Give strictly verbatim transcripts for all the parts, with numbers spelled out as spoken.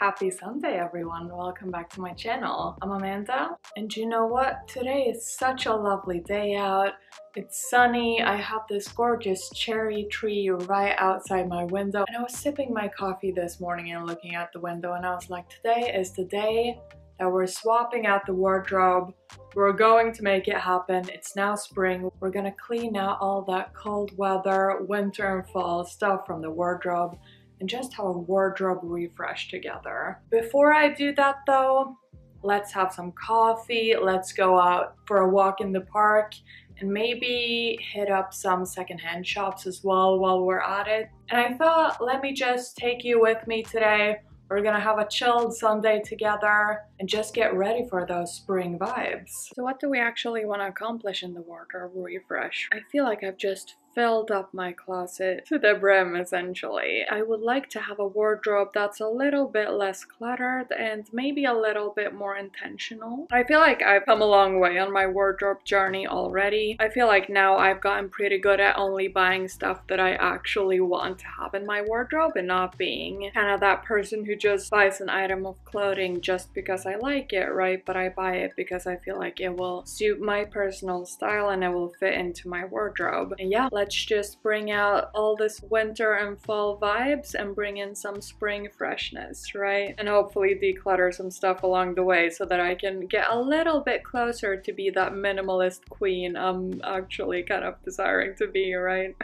Happy Sunday, everyone. Welcome back to my channel. I'm Amanda, and you know what? Today is such a lovely day out. It's sunny. I have this gorgeous cherry tree right outside my window, and I was sipping my coffee this morning and looking out the window, and I was like, today is the day that we're swapping out the wardrobe. We're going to make it happen. It's now spring. We're gonna clean out all that cold weather, winter and fall stuff from the wardrobe, and just have a wardrobe refresh together. Before I do that though, let's have some coffee, let's go out for a walk in the park, and maybe hit up some secondhand shops as well while we're at it. And I thought, let me just take you with me today. We're gonna have a chilled Sunday together and just get ready for those spring vibes. So what do we actually want to accomplish in the wardrobe refresh? I feel like I've just filled up my closet to the brim, essentially. I would like to have a wardrobe that's a little bit less cluttered and maybe a little bit more intentional. I feel like I've come a long way on my wardrobe journey already. I feel like now I've gotten pretty good at only buying stuff that I actually want to have in my wardrobe and not being kind of that person who just buys an item of clothing just because I like it, right? But I buy it because I feel like it will suit my personal style and it will fit into my wardrobe. And yeah, let's just bring out all this winter and fall vibes and bring in some spring freshness, right? And hopefully declutter some stuff along the way so that I can get a little bit closer to be that minimalist queen I'm actually kind of desiring to be, right?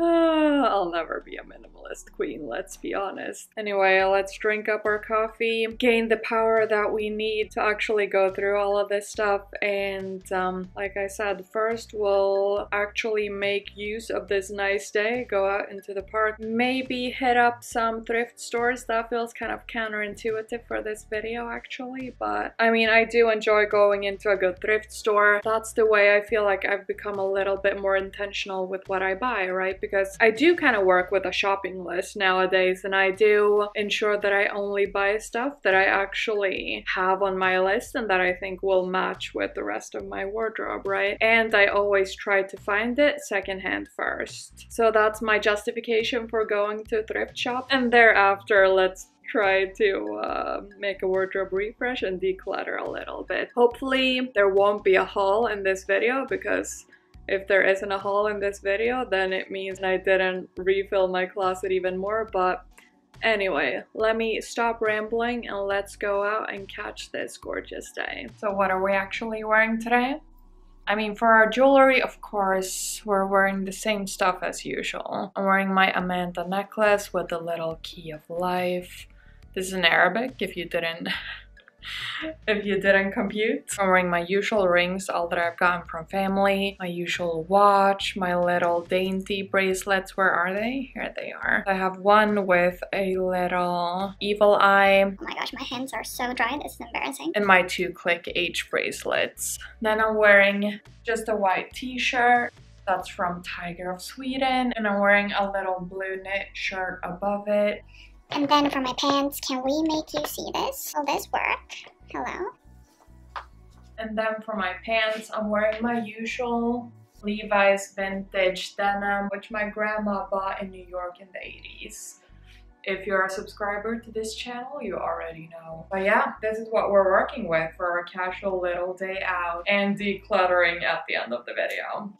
uh, I'll never be a minimalist queen, let's be honest. Anyway, let's drink up our coffee, gain the power that we need to actually go through all of this stuff, and um, like I said, first we'll actually make use of this nice day, go out into the park, maybe hit up some thrift stores. That feels kind of counterintuitive for this video actually, but I mean, I do enjoy going into a good thrift store. That's the way I feel like I've become a little bit more intentional with what I buy. Right, because I do kind of work with a shopping list nowadays, and I do ensure that I only buy stuff that I actually have on my list and that I think will match with the rest of my wardrobe, right? And I always try to find it secondhand first. So that's my justification for going to a thrift shop, and thereafter let's try to uh, make a wardrobe refresh and declutter a little bit. Hopefully there won't be a haul in this video, because if there isn't a haul in this video, then it means I didn't refill my closet even more. But anyway, let me stop rambling and let's go out and catch this gorgeous day. So what are we actually wearing today? I mean, for our jewelry, of course, we're wearing the same stuff as usual. I'm wearing my Amanda necklace with the little key of life. This is in Arabic, if you didn't... if you didn't compute. I'm wearing my usual rings, all that I've gotten from family, my usual watch, my little dainty bracelets. Where are they? Here they are. I have one with a little evil eye. Oh my gosh, my hands are so dry, this is embarrassing. And my two click H bracelets. Then I'm wearing just a white t-shirt. That's from Tiger of Sweden. And I'm wearing a little blue knit shirt above it. And then for my pants, can we make you see this? Will this work? Hello? And then for my pants, I'm wearing my usual Levi's vintage denim, which my grandma bought in New York in the eighties. If you're a subscriber to this channel, you already know. But yeah, this is what we're working with for our casual little day out and decluttering at the end of the video.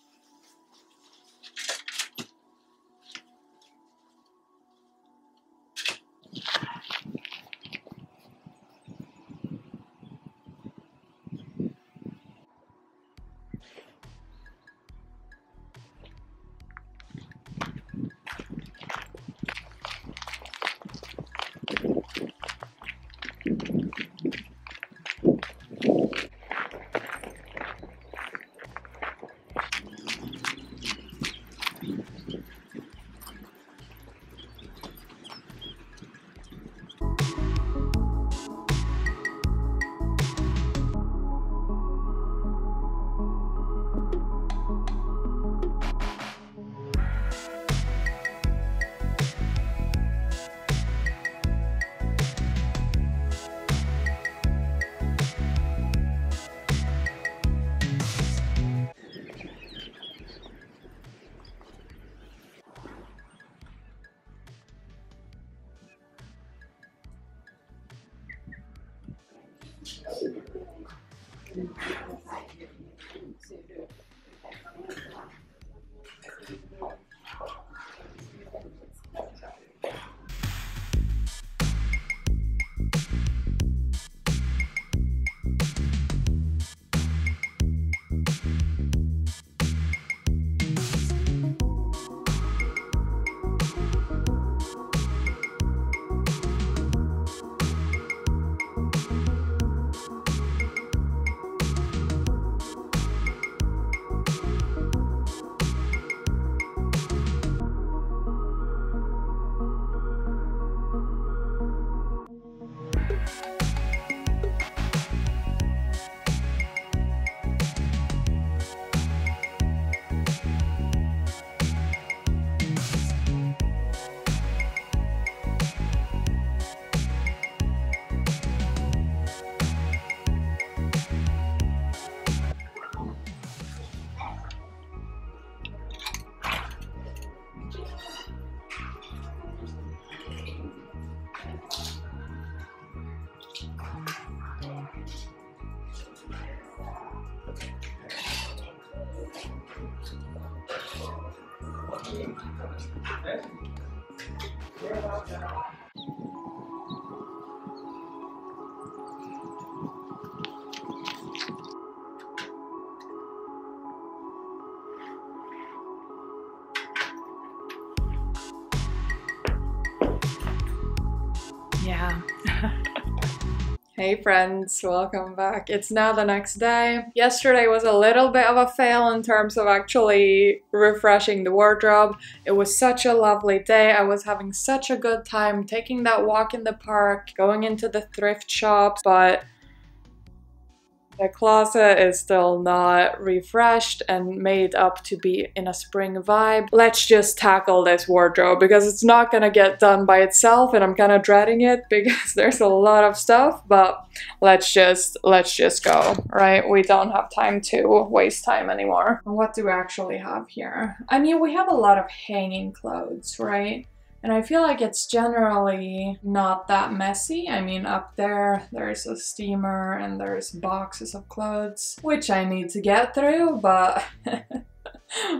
Yeah. Hey friends, welcome back. It's now the next day. Yesterday was a little bit of a fail in terms of actually refreshing the wardrobe. It was such a lovely day. I was having such a good time taking that walk in the park, going into the thrift shops, but the closet is still not refreshed and made up to be in a spring vibe. Let's just tackle this wardrobe because it's not gonna get done by itself, and I'm kind of dreading it because there's a lot of stuff, but let's just let's just go, right? We don't have time to waste time anymore. What do we actually have here? I mean, we have a lot of hanging clothes, right? And I feel like it's generally not that messy. I mean, up there, there's a steamer and there's boxes of clothes, which I need to get through, but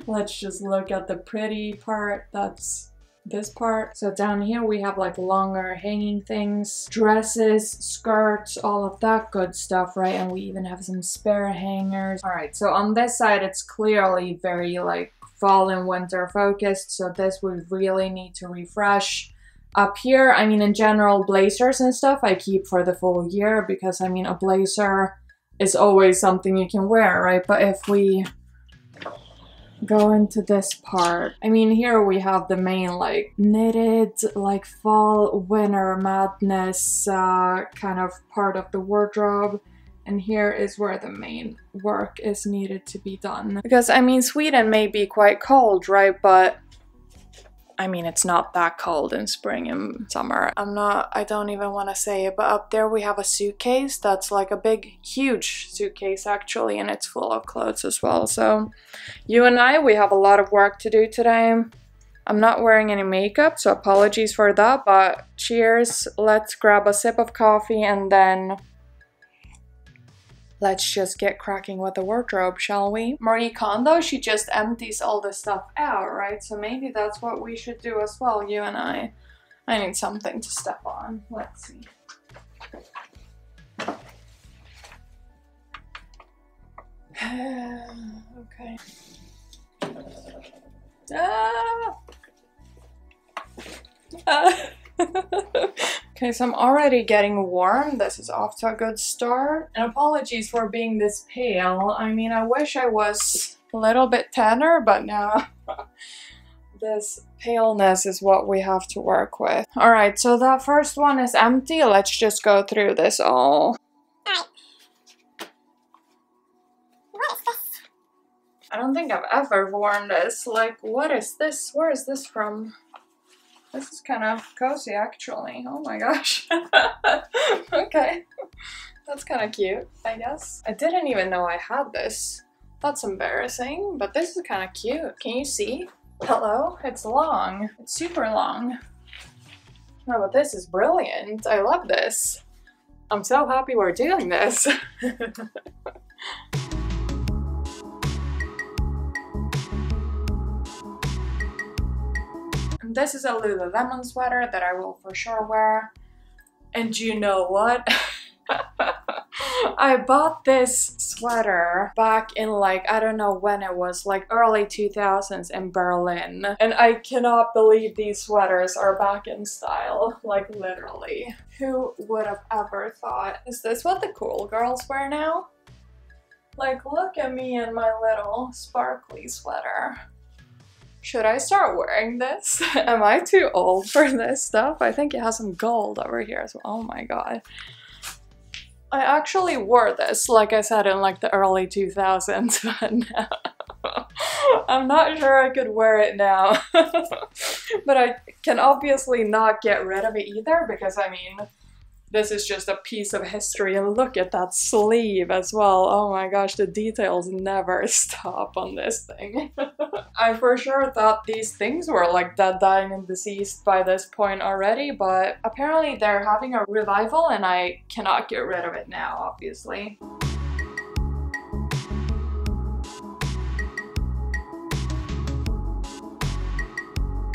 let's just look at the pretty part. That's this part. So down here we have like longer hanging things, dresses, skirts, all of that good stuff, right? And we even have some spare hangers. All right, so on this side, it's clearly very like fall and winter focused, so this we really need to refresh. Up here, I mean, in general, blazers and stuff I keep for the full year because, I mean, a blazer is always something you can wear, right? But if we go into this part, I mean, here we have the main like knitted, like fall winter madness uh, kind of part of the wardrobe. And here is where the main work is needed to be done. Because, I mean, Sweden may be quite cold, right? But, I mean, it's not that cold in spring and summer. I'm not, I don't even want to say it, but up there we have a suitcase that's like a big, huge suitcase actually, and it's full of clothes as well. So, you and I, we have a lot of work to do today. I'm not wearing any makeup, so apologies for that, but cheers. Let's grab a sip of coffee and then let's just get cracking with the wardrobe, shall we? Marie Kondo, she just empties all the stuff out, right? So maybe that's what we should do as well, you and I. I need something to step on. Let's see. Okay. Ah! Ah! Okay, so I'm already getting warm. This is off to a good start. And apologies for being this pale. I mean, I wish I was a little bit tanner, but no. This paleness is what we have to work with. All right, so that first one is empty. Let's just go through this all. I don't think I've ever worn this. Like, what is this? Where is this from? This is kind of cozy, actually. Oh my gosh. Okay. That's kind of cute, I guess. I didn't even know I had this. That's embarrassing, but this is kind of cute. Can you see? Hello? It's long. It's super long. No, but this is brilliant. I love this. I'm so happy we're doing this. And this is a Lululemon sweater that I will for sure wear. And you know what? I bought this sweater back in, like, I don't know when it was, like early two thousands in Berlin. And I cannot believe these sweaters are back in style, like literally. Who would have ever thought? Is this what the cool girls wear now? Like, look at me in my little sparkly sweater. Should I start wearing this? Am I too old for this stuff? I think it has some gold over here as well. Oh my god. I actually wore this, like I said, in like the early two thousands, but now I'm not sure I could wear it now. But I can obviously not get rid of it either, because I mean, this is just a piece of history. And look at that sleeve as well. Oh my gosh, the details never stop on this thing. I for sure thought these things were like dead, dying, and deceased by this point already, but apparently they're having a revival and I cannot get rid of it now, obviously.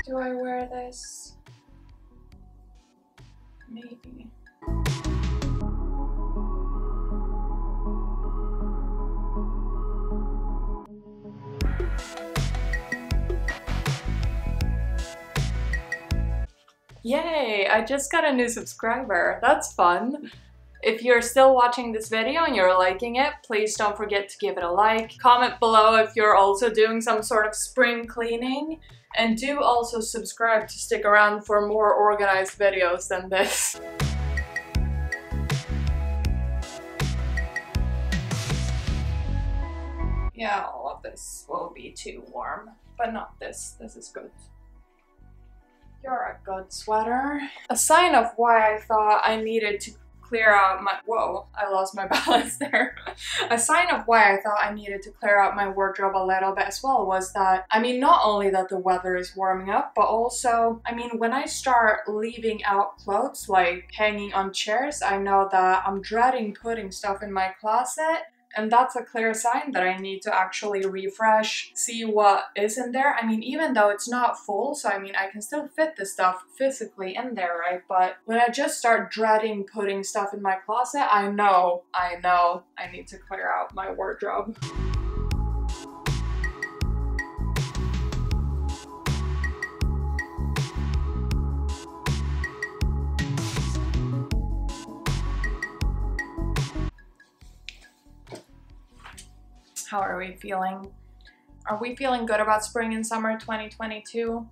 Do I wear this? Maybe. Yay! I just got a new subscriber. That's fun. If you're still watching this video and you're liking it, please don't forget to give it a like. Comment below if you're also doing some sort of spring cleaning. And do also subscribe to stick around for more organized videos than this. Yeah, all of this will be too warm, but not this. This is good. You're a good sweater. A sign of why I thought I needed to clear out my- whoa, I lost my balance there. A sign of why I thought I needed to clear out my wardrobe a little bit as well was that, I mean, not only that the weather is warming up, but also, I mean, when I start leaving out clothes, like hanging on chairs, I know that I'm dreading putting stuff in my closet. And that's a clear sign that I need to actually refresh, see what is in there. I mean, even though it's not full, so I mean, I can still fit the stuff physically in there, right? But when I just start dreading putting stuff in my closet, I know, I know, I need to clear out my wardrobe. How are we feeling? Are we feeling good about spring and summer twenty twenty-two?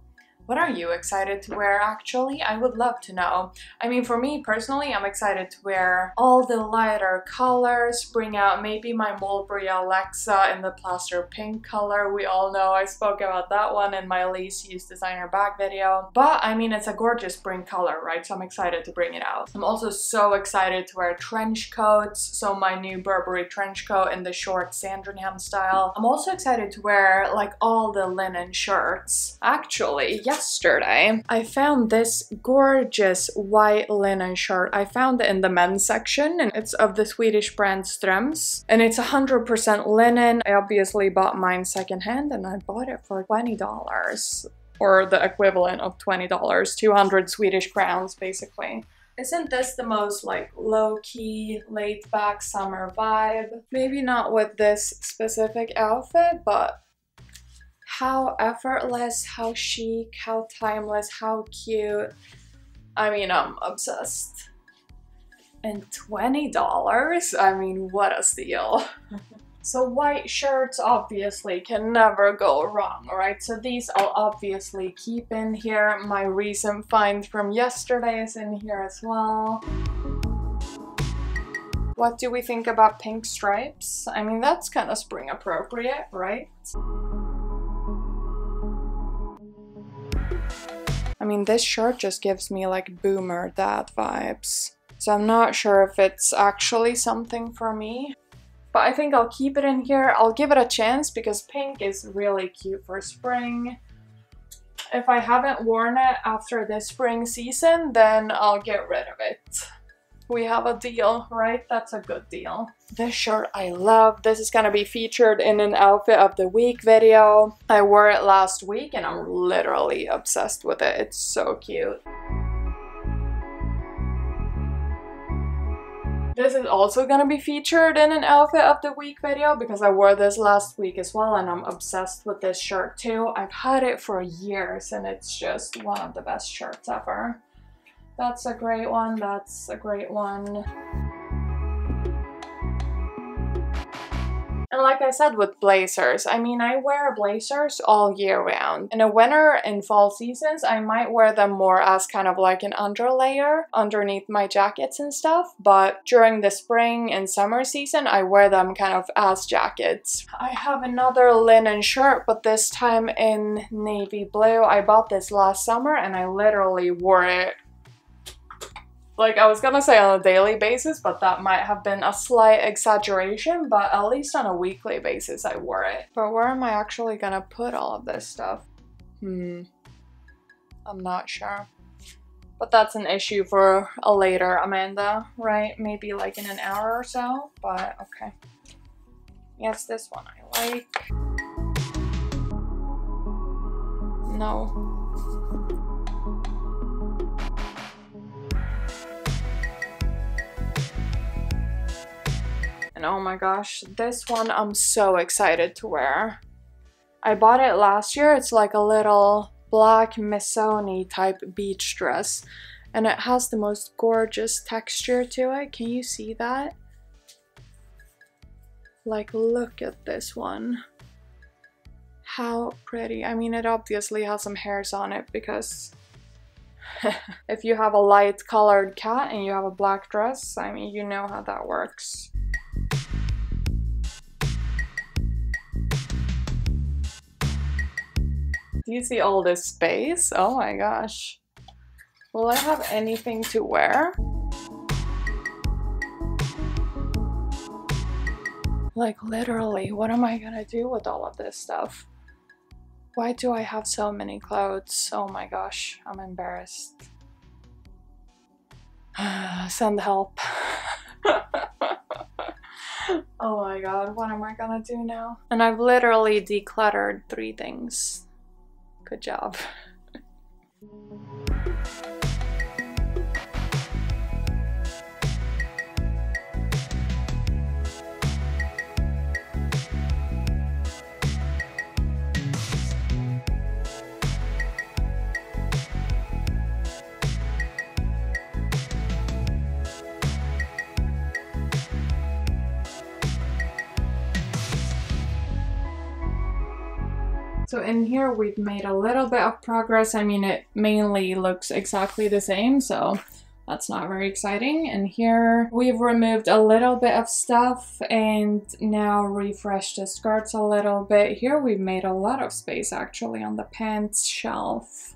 What are you excited to wear actually? I would love to know. I mean, for me personally, I'm excited to wear all the lighter colors, bring out maybe my Mulberry Alexa in the plaster pink color. We all know I spoke about that one in my least used designer bag video. But I mean, it's a gorgeous spring color, right? So I'm excited to bring it out. I'm also so excited to wear trench coats. So my new Burberry trench coat in the short Sandringham style. I'm also excited to wear like all the linen shirts. Actually, yeah. Yesterday, I found this gorgeous white linen shirt. I found it in the men's section, and it's of the Swedish brand Ströms, and it's one hundred percent linen. I obviously bought mine secondhand, and I bought it for twenty dollars, or the equivalent of twenty dollars, two hundred Swedish crowns, basically. Isn't this the most like low-key, laid-back summer vibe? Maybe not with this specific outfit, but how effortless, how chic, how timeless, how cute. I mean, I'm obsessed. And twenty dollars? I mean, what a steal. So white shirts obviously can never go wrong, right? So these I'll obviously keep in here. My recent find from yesterday is in here as well. What do we think about pink stripes? I mean, that's kind of spring appropriate, right? I mean, this shirt just gives me like boomer dad vibes. So I'm not sure if it's actually something for me. But I think I'll keep it in here. I'll give it a chance because pink is really cute for spring. If I haven't worn it after this spring season, then I'll get rid of it. we have a deal, right? That's a good deal. This shirt I love. This is gonna be featured in an outfit of the week video. I wore it last week and I'm literally obsessed with it. It's so cute. This is also gonna be featured in an outfit of the week video because I wore this last week as well and I'm obsessed with this shirt too. I've had it for years and it's just one of the best shirts ever. That's a great one, that's a great one. And like I said with blazers, I mean I wear blazers all year round. In the winter and fall seasons I might wear them more as kind of like an underlayer underneath my jackets and stuff, but during the spring and summer season I wear them kind of as jackets. I have another linen shirt, but this time in navy blue. I bought this last summer and I literally wore it. Like, I was gonna say on a daily basis, but that might have been a slight exaggeration, but at least on a weekly basis I wore it. But where am I actually gonna put all of this stuff? Hmm, I'm not sure. But that's an issue for a later, Amanda, right? Maybe like in an hour or so, but okay. Yes, this one I like. No. And oh my gosh, this one I'm so excited to wear. I bought it last year. It's like a little black Missoni type beach dress and it has the most gorgeous texture to it. Can you see that? Like, look at this one. How pretty. I mean, it obviously has some hairs on it because if you have a light colored cat and you have a black dress, I mean, you know how that works. Do you see all this space? Oh my gosh. Will I have anything to wear? Like, literally, what am I gonna do with all of this stuff? Why do I have so many clothes? Oh my gosh, I'm embarrassed. Send help. Oh my god, what am I gonna do now? And I've literally decluttered three things. Good job. So in here we've made a little bit of progress. I mean, it mainly looks exactly the same, so that's not very exciting. And here we've removed a little bit of stuff and now refreshed the skirts a little bit. Here we've made a lot of space actually on the pants shelf.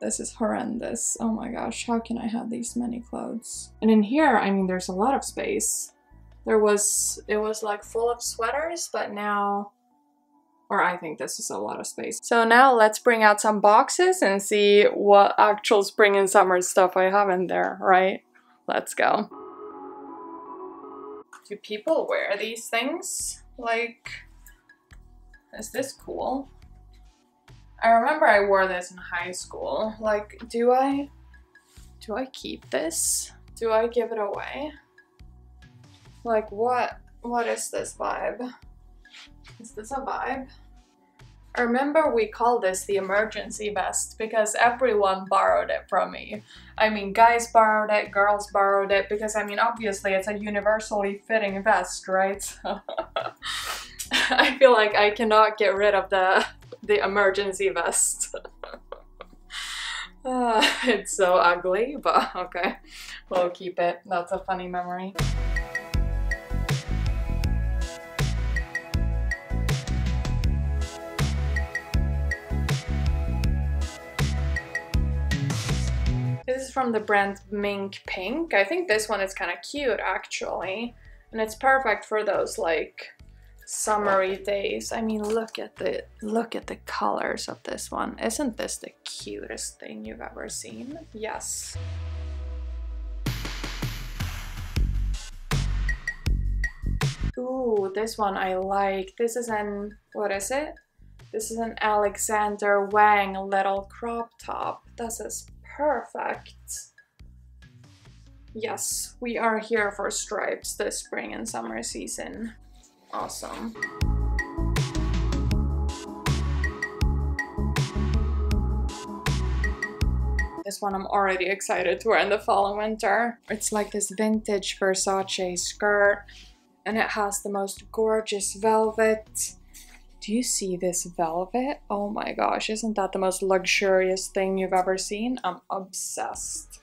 This is horrendous. Oh my gosh, how can I have these many clothes? And in here, I mean, there's a lot of space. There was, it was like full of sweaters, but now... Or I think this is a lot of space. So now let's bring out some boxes and see what actual spring and summer stuff I have in there, right? Let's go. Do people wear these things? Like, is this cool? I remember I wore this in high school. Like, do I, do I keep this? Do I give it away? Like, what, what is this vibe? Is this a vibe? I remember we called this the emergency vest because everyone borrowed it from me. I mean, guys borrowed it, girls borrowed it, because I mean, obviously it's a universally fitting vest, right? I feel like I cannot get rid of the, the emergency vest. uh, it's so ugly, but okay, we'll keep it. That's a funny memory. This is from the brand Mink Pink. I think this one is kind of cute actually, and it's perfect for those like summery days. I mean, look at the look at the colors of this one. Isn't this the cutest thing you've ever seen? Yes. Ooh, this one I like. This is an, what is it? This is an Alexander Wang little crop top. This is perfect. Yes, we are here for stripes this spring and summer season. Awesome. This one I'm already excited to wear in the fall and winter. It's like this vintage Versace skirt and it has the most gorgeous velvet. Do you see this velvet? Oh my gosh, isn't that the most luxurious thing you've ever seen? I'm obsessed.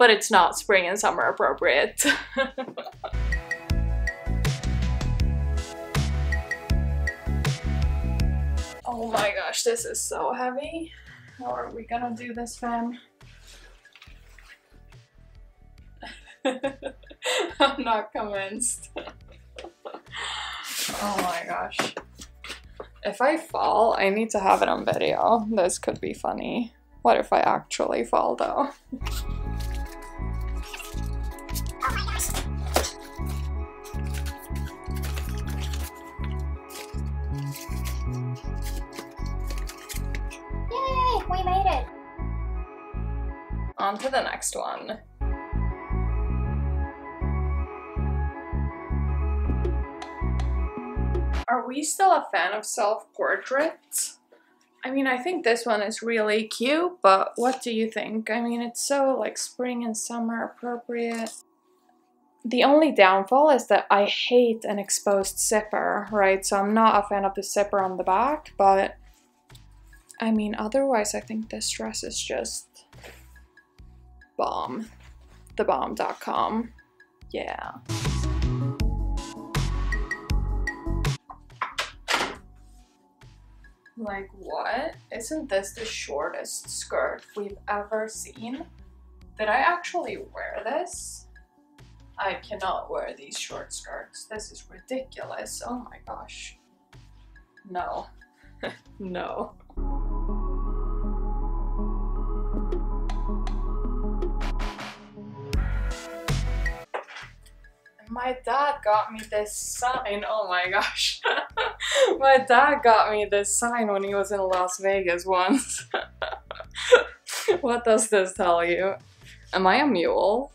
But it's not spring and summer appropriate. Oh my gosh, this is so heavy. How are we gonna do this, fam? I'm not convinced. Oh my gosh. If I fall, I need to have it on video. This could be funny. What if I actually fall though? We made it! On to the next one. Are we still a fan of self-portraits? I mean, I think this one is really cute, but what do you think? I mean, it's so like spring and summer appropriate. The only downfall is that I hate an exposed zipper, right? So I'm not a fan of the zipper on the back, but I mean, otherwise, I think this dress is just bomb. The bomb dot com. Yeah. Like, what? Isn't this the shortest skirt we've ever seen? Did I actually wear this? I cannot wear these short skirts. This is ridiculous. Oh my gosh. No. No. My dad got me this sign. Oh my gosh. My dad got me this sign when he was in Las Vegas once. What does this tell you? Am I a mule?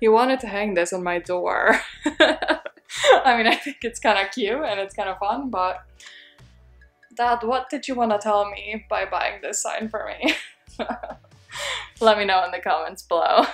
He wanted to hang this on my door. I mean, I think it's kind of cute and it's kind of fun, but Dad, what did you want to tell me by buying this sign for me? Let me know in the comments below.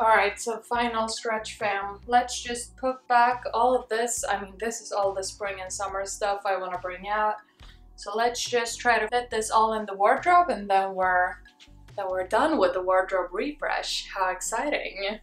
Alright, so final stretch, fam. Let's just put back all of this. I mean, this is all the spring and summer stuff I want to bring out. So let's just try to fit this all in the wardrobe and then we're, then we're done with the wardrobe refresh. How exciting!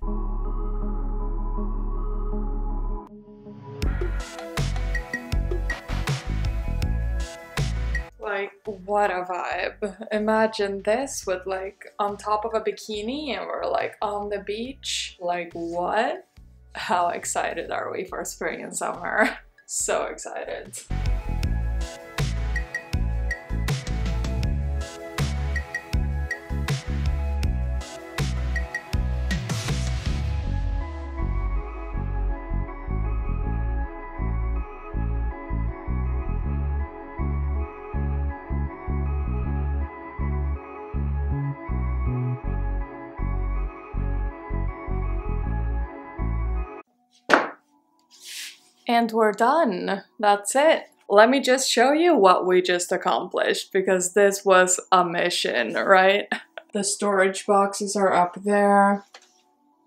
Like, what a vibe. Imagine this with like on top of a bikini and we're like on the beach. Like, what? How excited are we for spring and summer? So excited. And we're done. That's it. Let me just show you what we just accomplished, because this was a mission, right? The storage boxes are up there.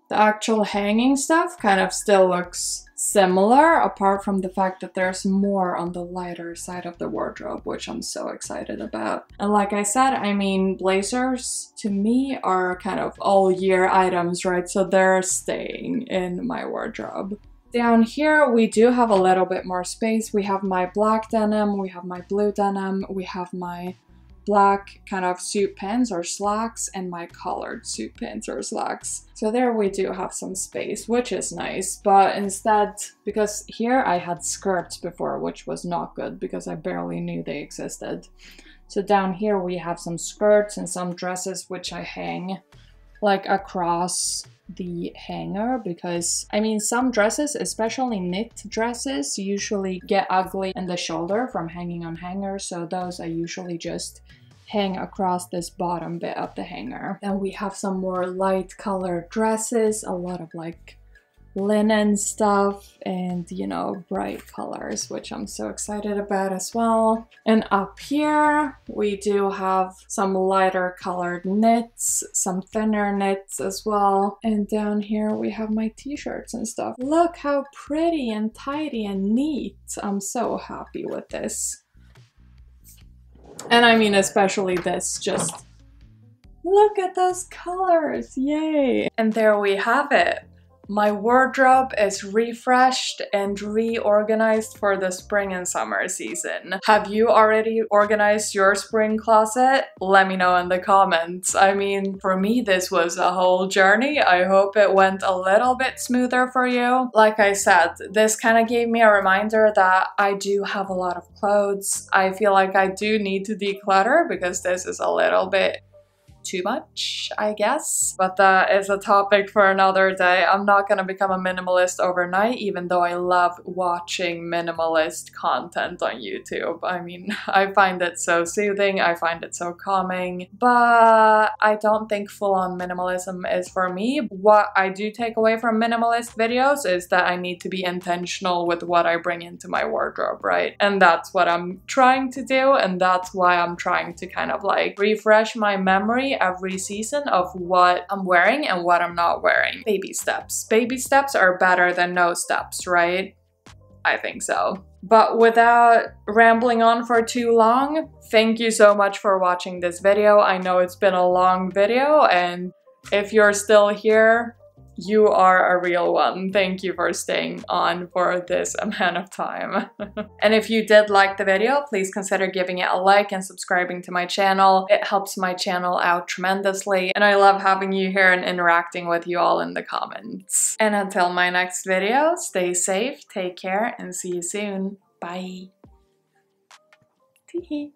The actual hanging stuff kind of still looks similar, apart from the fact that there's more on the lighter side of the wardrobe, which I'm so excited about. And like I said, I mean, blazers to me are kind of all year items, right? So they're staying in my wardrobe. Down here, we do have a little bit more space. We have my black denim, we have my blue denim, we have my black kind of suit pants or slacks and my colored suit pants or slacks. So there we do have some space, which is nice, but instead, because here I had skirts before, which was not good because I barely knew they existed. So down here we have some skirts and some dresses which I hang like across the hanger, because I mean some dresses, especially knit dresses, usually get ugly in the shoulder from hanging on hangers, so those I usually just hang across this bottom bit of the hanger. Then we have some more light colored dresses, a lot of like linen stuff and, you know, bright colors, which I'm so excited about as well. And up here we do have some lighter colored knits, some thinner knits as well, and down here we have my t-shirts and stuff. Look how pretty and tidy and neat. I'm so happy with this. And I mean especially this, just look at those colors, yay! And there we have it. My wardrobe is refreshed and reorganized for the spring and summer season. Have you already organized your spring closet? Let me know in the comments. I mean, for me, this was a whole journey. I hope it went a little bit smoother for you. Like I said, this kind of gave me a reminder that I do have a lot of clothes. I feel like I do need to declutter because this is a little bit too much, I guess, but that is a topic for another day. I'm not gonna become a minimalist overnight, even though I love watching minimalist content on YouTube. I mean, I find it so soothing, I find it so calming, but I don't think full-on minimalism is for me. What I do take away from minimalist videos is that I need to be intentional with what I bring into my wardrobe, right? And that's what I'm trying to do, and that's why I'm trying to kind of like refresh my memory every season of what I'm wearing and what I'm not wearing. Baby steps. Baby steps are better than no steps, right? I think so. But without rambling on for too long, thank you so much for watching this video. I know it's been a long video, and if you're still here, you are a real one. Thank you for staying on for this amount of time. And if you did like the video, please consider giving it a like and subscribing to my channel. It helps my channel out tremendously, and I love having you here and interacting with you all in the comments. And until my next video, stay safe, take care, and see you soon. Bye. Tee hee.